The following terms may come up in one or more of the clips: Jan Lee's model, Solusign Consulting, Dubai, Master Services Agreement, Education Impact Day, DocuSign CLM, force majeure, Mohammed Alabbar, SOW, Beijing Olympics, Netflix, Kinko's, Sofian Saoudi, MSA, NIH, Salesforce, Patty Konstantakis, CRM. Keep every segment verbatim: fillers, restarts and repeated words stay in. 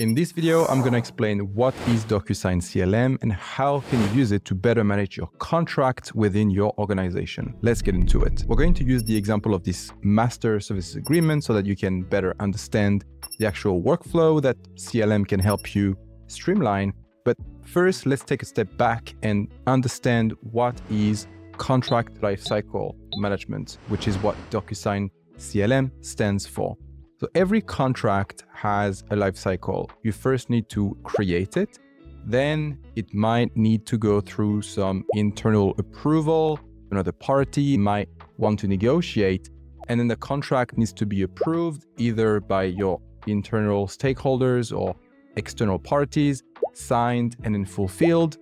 In this video, I'm going to explain what is DocuSign C L M and how can you use it to better manage your contract within your organization. Let's get into it. We're going to use the example of this Master Services Agreement so that you can better understand the actual workflow that C L M can help you streamline. But first, let's take a step back and understand what is contract lifecycle management, which is what DocuSign C L M stands for. So every contract has a life cycle. You first need to create it. Then it might need to go through some internal approval. Another party might want to negotiate. And then the contract needs to be approved either by your internal stakeholders or external parties, signed and then fulfilled.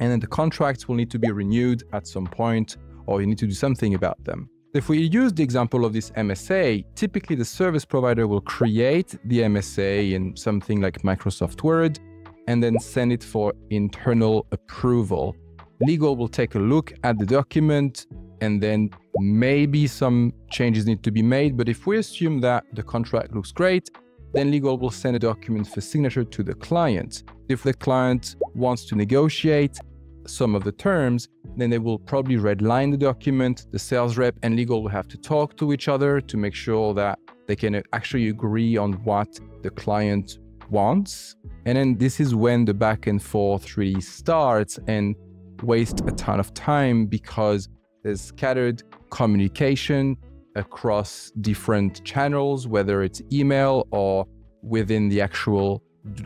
And then the contracts will need to be renewed at some point, or you need to do something about them. If we use the example of this M S A, typically the service provider will create the M S A in something like Microsoft Word and then send it for internal approval. Legal will take a look at the document and then maybe some changes need to be made. But if we assume that the contract looks great, then legal will send a document for signature to the client. If the client wants to negotiate some of the terms, then they will probably redline the document. The sales rep and legal will have to talk to each other to make sure that they can actually agree on what the client wants. And then this is when the back and forth really starts and wastes a ton of time because there's scattered communication across different channels, whether it's email or within the actual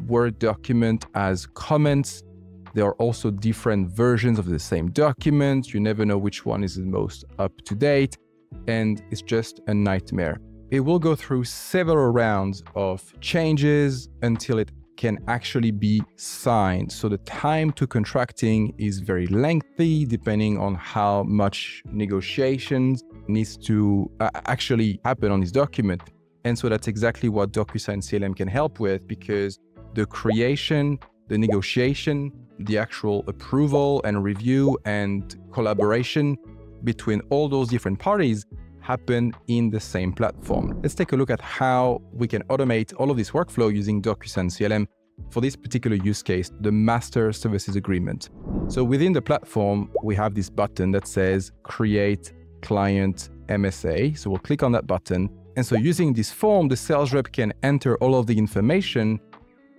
Word document as comments. There are also different versions of the same document. You never know which one is the most up to date, and it's just a nightmare. It will go through several rounds of changes until it can actually be signed. So the time to contracting is very lengthy, depending on how much negotiations needs to uh, actually happen on this document. And so that's exactly what DocuSign C L M can help with, because the creation, the negotiation, the actual approval and review and collaboration between all those different parties happen in the same platform. Let's take a look at how we can automate all of this workflow using DocuSign C L M for this particular use case, the Master Services Agreement. So within the platform, we have this button that says Create Client M S A. So we'll click on that button. And so using this form, the sales rep can enter all of the information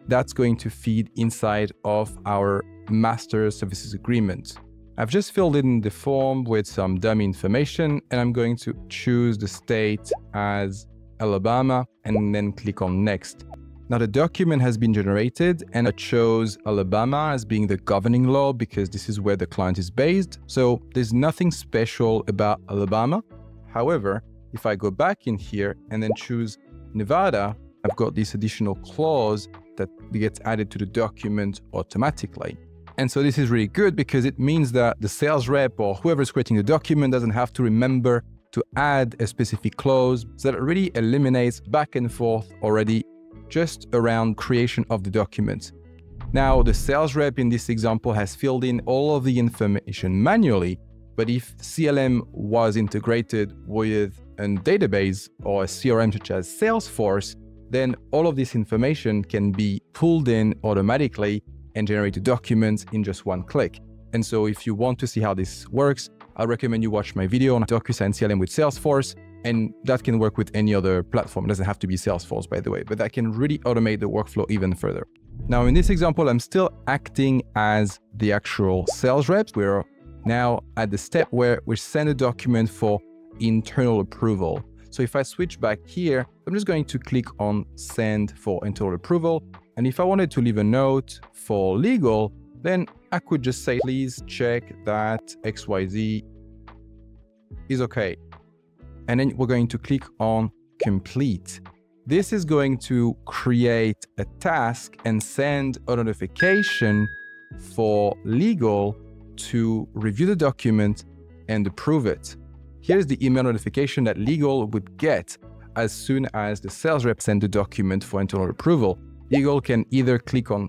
that's going to feed inside of our Master Services Agreement. I've just filled in the form with some dummy information, and I'm going to choose the state as Alabama and then click on Next. Now the document has been generated, and I chose Alabama as being the governing law because this is where the client is based. So there's nothing special about Alabama. However, if I go back in here and then choose Nevada, I've got this additional clause that gets added to the document automatically. And so this is really good because it means that the sales rep or whoever's creating the document doesn't have to remember to add a specific clause. So that it really eliminates back and forth already just around creation of the document. Now, the sales rep in this example has filled in all of the information manually, but if C L M was integrated with a database or a C R M such as Salesforce, then all of this information can be pulled in automatically and generate a document in just one click. And so if you want to see how this works, I recommend you watch my video on DocuSign C L M with Salesforce, and that can work with any other platform. It doesn't have to be Salesforce, by the way, but that can really automate the workflow even further. Now in this example, I'm still acting as the actual sales reps. We're now at the step where we send a document for internal approval. So if I switch back here, I'm just going to click on Send for Internal Approval. And if I wanted to leave a note for legal, then I could just say, please check that X Y Z is okay. And then we're going to click on Complete. This is going to create a task and send a notification for legal to review the document and approve it. Here's the email notification that legal would get as soon as the sales rep sent the document for internal approval. Legal can either click on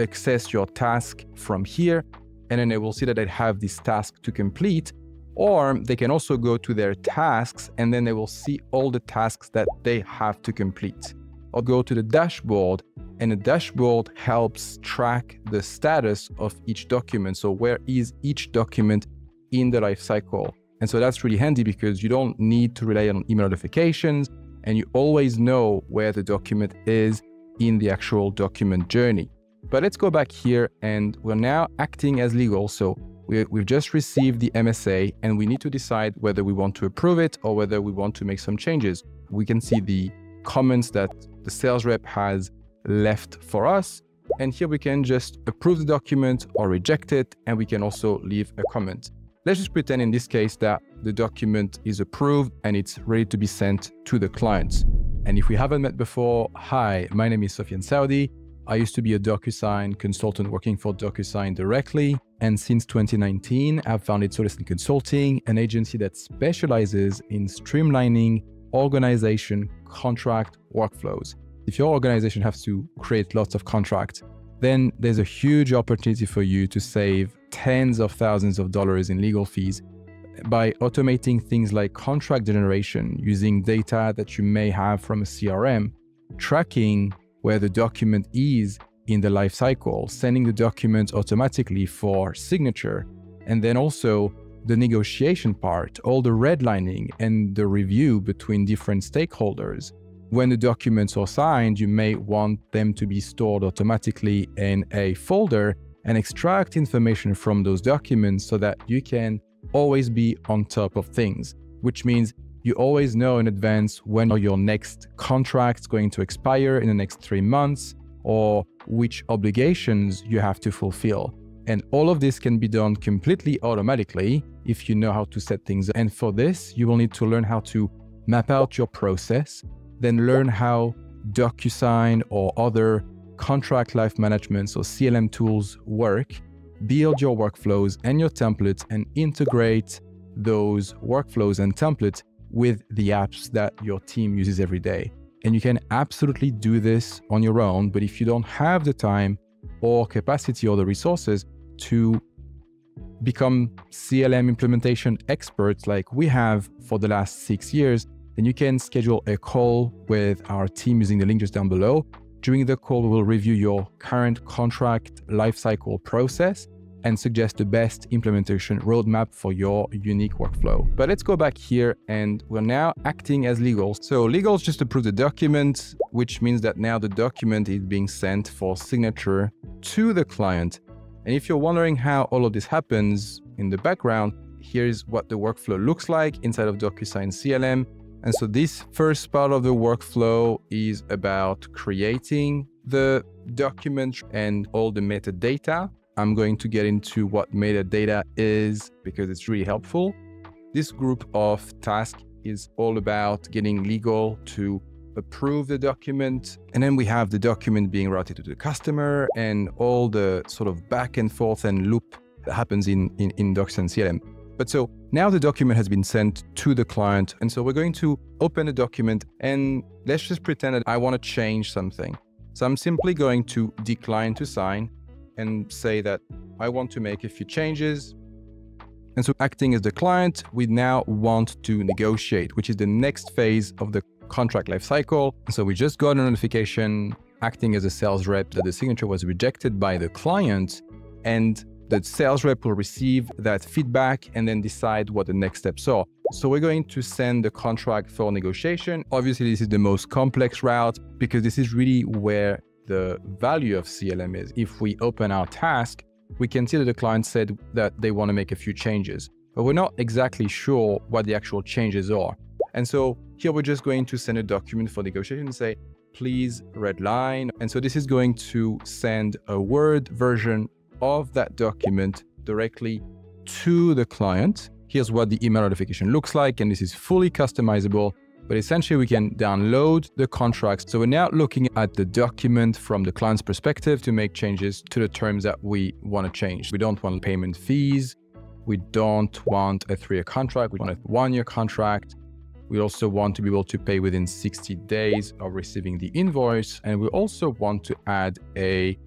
access your task from here, and then they will see that they have this task to complete, or they can also go to their tasks and then they will see all the tasks that they have to complete. I'll go to the dashboard, and the dashboard helps track the status of each document. So where is each document in the life cycle? And so that's really handy because you don't need to rely on email notifications, and you always know where the document is in the actual document journey. But let's go back here, and we're now acting as legal. So we, we've just received the M S A, and we need to decide whether we want to approve it or whether we want to make some changes. We can see the comments that the sales rep has left for us. And here we can just approve the document or reject it. And we can also leave a comment. Let's just pretend in this case that the document is approved and it's ready to be sent to the clients. And if we haven't met before, hi, my name is Sofian Saoudi. I used to be a DocuSign consultant working for DocuSign directly. And since twenty nineteen, I've founded Solusign Consulting, an agency that specializes in streamlining organization contract workflows. If your organization has to create lots of contracts, then there's a huge opportunity for you to save tens of thousands of dollars in legal fees by automating things like contract generation, using data that you may have from a C R M, tracking where the document is in the life cycle, sending the document automatically for signature, and then also the negotiation part, all the redlining and the review between different stakeholders. When the documents are signed, you may want them to be stored automatically in a folder and extract information from those documents so that you can always be on top of things, which means you always know in advance when your next contract's going to expire in the next three months or which obligations you have to fulfill. And all of this can be done completely automatically if you know how to set things up. And for this, you will need to learn how to map out your process, then learn how DocuSign or other contract life management or C L M tools work, build your workflows and your templates, and integrate those workflows and templates with the apps that your team uses every day. And you can absolutely do this on your own, but if you don't have the time or capacity or the resources to become C L M implementation experts like we have for the last six years, then you can schedule a call with our team using the link just down below. During the call, we will review your current contract lifecycle process and suggest the best implementation roadmap for your unique workflow. But let's go back here, and we're now acting as legal. So legals just approved the document, which means that now the document is being sent for signature to the client. And if you're wondering how all of this happens in the background, here's what the workflow looks like inside of DocuSign C L M. And so this first part of the workflow is about creating the document and all the metadata. I'm going to get into what metadata is because it's really helpful. This group of tasks is all about getting legal to approve the document. And then we have the document being routed to the customer and all the sort of back and forth and loop that happens in, in, in DocuSign C L M. But so now the document has been sent to the client. And so we're going to open a document, and let's just pretend that I want to change something. So I'm simply going to decline to sign and say that I want to make a few changes. And so acting as the client, we now want to negotiate, which is the next phase of the contract life cycle. So we just got a notification acting as a sales rep that the signature was rejected by the client, and the sales rep will receive that feedback and then decide what the next steps are. So we're going to send the contract for negotiation. Obviously, this is the most complex route because this is really where the value of C L M is. If we open our task, we can see that the client said that they want to make a few changes, but we're not exactly sure what the actual changes are. And so here we're just going to send a document for negotiation and say, please redline. And so this is going to send a Word version of that document directly to the client. Here's what the email notification looks like, and this is fully customizable. But essentially we can download the contract. So we're now looking at the document from the client's perspective to make changes to the terms that we want to change. We don't want payment fees. We don't want a three-year contract. We want a one-year contract. We also want to be able to pay within sixty days of receiving the invoice. And we also want to add a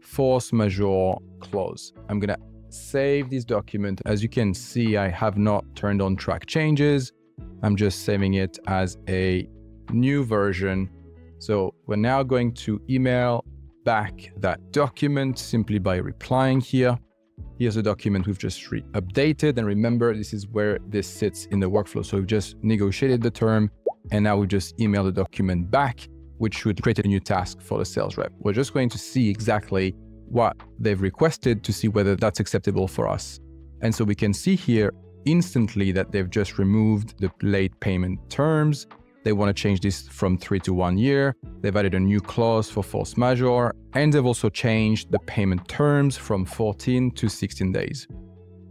force majeure clause. I'm going to save this document. As you can see, I have not turned on track changes. I'm just saving it as a new version So we're now going to email back that document simply by replying here. Here's a document we've just re-updated. And remember, this is where this sits in the workflow. So we've just negotiated the term and now we just email the document back, which should create a new task for the sales rep. We're just going to see exactly what they've requested to see whether that's acceptable for us. And so we can see here instantly that they've just removed the late payment terms. They want to change this from three to one year. They've added a new clause for force majeure, and they've also changed the payment terms from fourteen to sixteen days.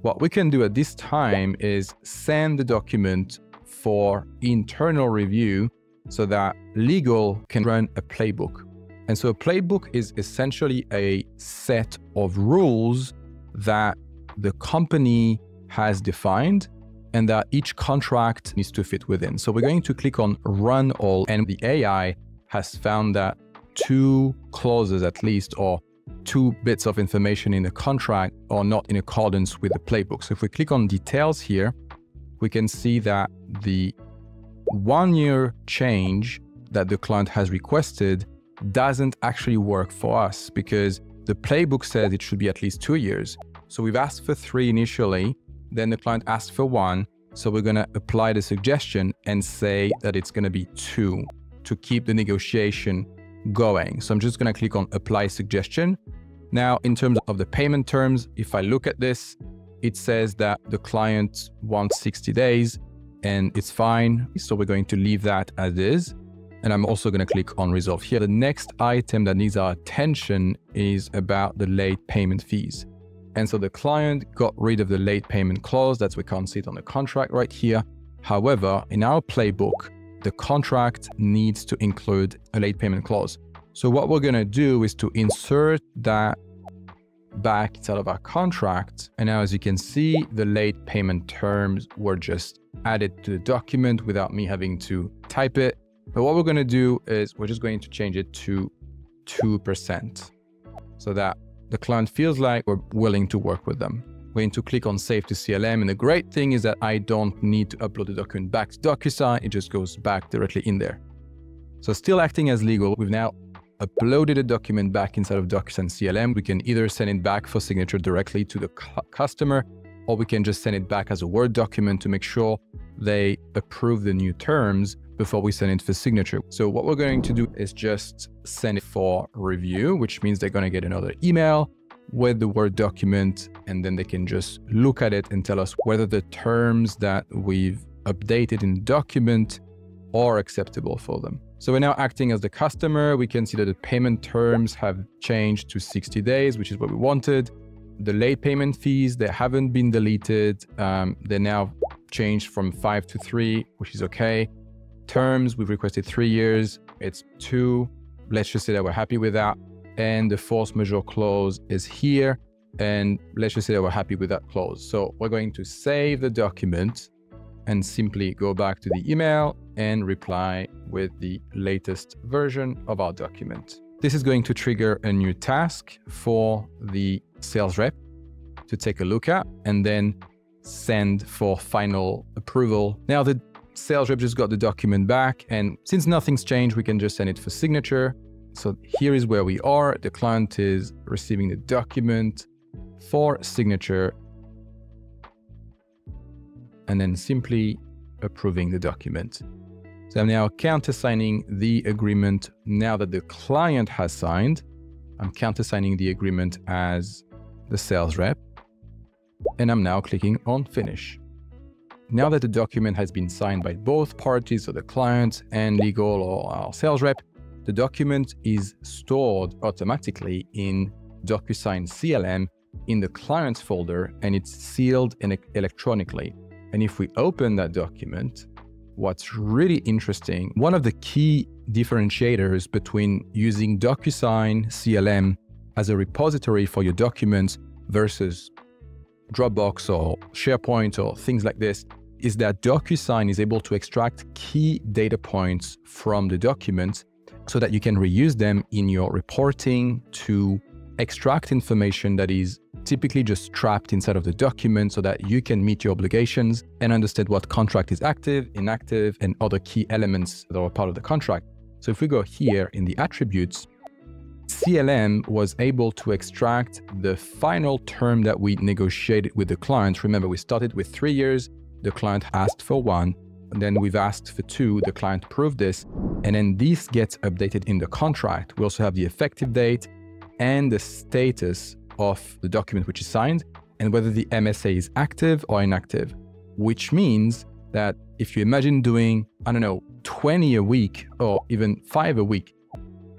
What we can do at this time is send the document for internal review so that legal can run a playbook. And so a playbook is essentially a set of rules that the company has defined and that each contract needs to fit within. So we're going to click on Run All, and the A I has found that two clauses at least, or two bits of information in a contract, are not in accordance with the playbook. So if we click on Details here, we can see that the one-year change that the client has requested doesn't actually work for us because the playbook says it should be at least two years. So we've asked for three initially, then the client asked for one. So we're going to apply the suggestion and say that it's going to be two to keep the negotiation going. So I'm just going to click on Apply Suggestion. Now, in terms of the payment terms, if I look at this, it says that the client wants sixty days and it's fine. So we're going to leave that as is. And I'm also going to click on Resolve here. The next item that needs our attention is about the late payment fees. And so the client got rid of the late payment clause. That's we can't see it on the contract right here. However, in our playbook, the contract needs to include a late payment clause. So what we're going to do is to insert that back inside of our contract. And now, as you can see, the late payment terms were just added to the document without me having to type it. But what we're going to do is we're just going to change it to two percent so that the client feels like we're willing to work with them. We're going to click on Save to C L M. And the great thing is that I don't need to upload the document back to DocuSign. It just goes back directly in there. So still acting as legal, we've now uploaded a document back inside of DocuSign C L M. We can either send it back for signature directly to the customer, or we can just send it back as a Word document to make sure they approve the new terms before we send it for signature. So what we're going to do is just send it for review, which means they're going to get another email with the Word document, and then they can just look at it and tell us whether the terms that we've updated in the document are acceptable for them. So we're now acting as the customer. We can see that the payment terms have changed to sixty days, which is what we wanted. The late payment fees, they haven't been deleted. Um, they're now changed from five to three, which is okay. Terms, we've requested three years, it's two. Let's just say that we're happy with that. And the force majeure clause is here. And let's just say that we're happy with that clause. So we're going to save the document and simply go back to the email and reply with the latest version of our document. This is going to trigger a new task for the sales rep to take a look at and then send for final approval. Now the sales rep just got the document back, and since nothing's changed, we can just send it for signature. So here is where we are. The client is receiving the document for signature and then simply approving the document. So I'm now countersigning the agreement. Now that the client has signed, I'm countersigning the agreement as the sales rep, and I'm now clicking on Finish. Now that the document has been signed by both parties, so the client and legal or our sales rep, the document is stored automatically in DocuSign C L M in the client's folder, and it's sealed in electronically. And if we open that document, what's really interesting, one of the key differentiators between using DocuSign C L M as a repository for your documents versus Dropbox or SharePoint or things like this, is that DocuSign is able to extract key data points from the documents so that you can reuse them in your reporting to extract information that is typically just trapped inside of the document so that you can meet your obligations and understand what contract is active, inactive, and other key elements that are part of the contract. So if we go here in the attributes, C L M was able to extract the final term that we negotiated with the client. Remember, we started with three years, the client asked for one, and then we've asked for two, the client approved this, and then this gets updated in the contract. We also have the effective date and the status of the document which is signed, and whether the M S A is active or inactive, which means that if you imagine doing, I don't know, twenty a week or even five a week,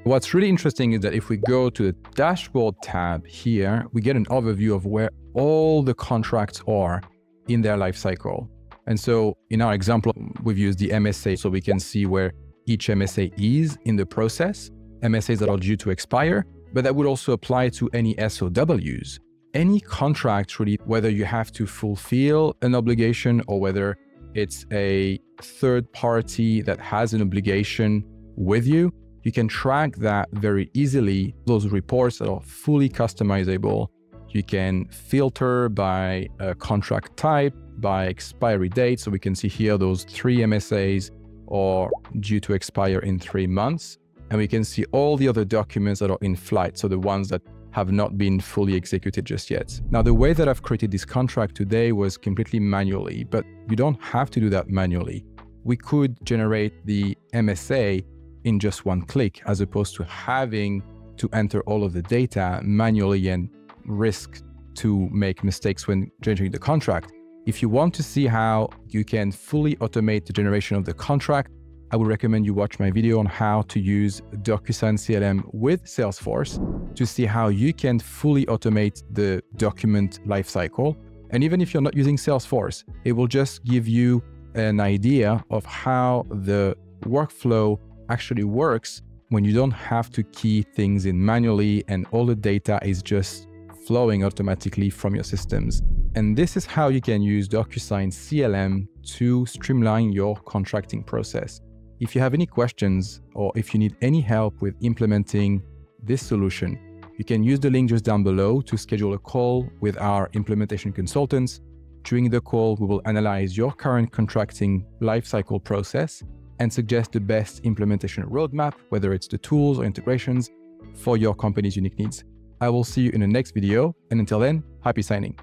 what's really interesting is that if we go to the dashboard tab here, we get an overview of where all the contracts are in their life cycle. And so in our example, we've used the M S A so we can see where each M S A is in the process, M S As that are due to expire, but that would also apply to any S O Ws. Any contract really, whether you have to fulfill an obligation or whether it's a third party that has an obligation with you, you can track that very easily. Those reports that are fully customizable, you can filter by a contract type, by expiry date. So we can see here those three M S As are due to expire in three months. And we can see all the other documents that are in flight. So the ones that have not been fully executed just yet. Now, the way that I've created this contract today was completely manually, but you don't have to do that manually. We could generate the M S A in just one click, as opposed to having to enter all of the data manually and risk to make mistakes when generating the contract. If you want to see how you can fully automate the generation of the contract, I would recommend you watch my video on how to use DocuSign C L M with Salesforce to see how you can fully automate the document lifecycle. And even if you're not using Salesforce, it will just give you an idea of how the workflow actually works when you don't have to key things in manually and all the data is just flowing automatically from your systems. And this is how you can use DocuSign C L M to streamline your contracting process. If you have any questions or if you need any help with implementing this solution, you can use the link just down below to schedule a call with our implementation consultants. During the call, we will analyze your current contracting lifecycle process and suggest the best implementation roadmap, whether it's the tools or integrations for your company's unique needs. I will see you in the next video. And until then, happy signing.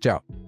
Ciao.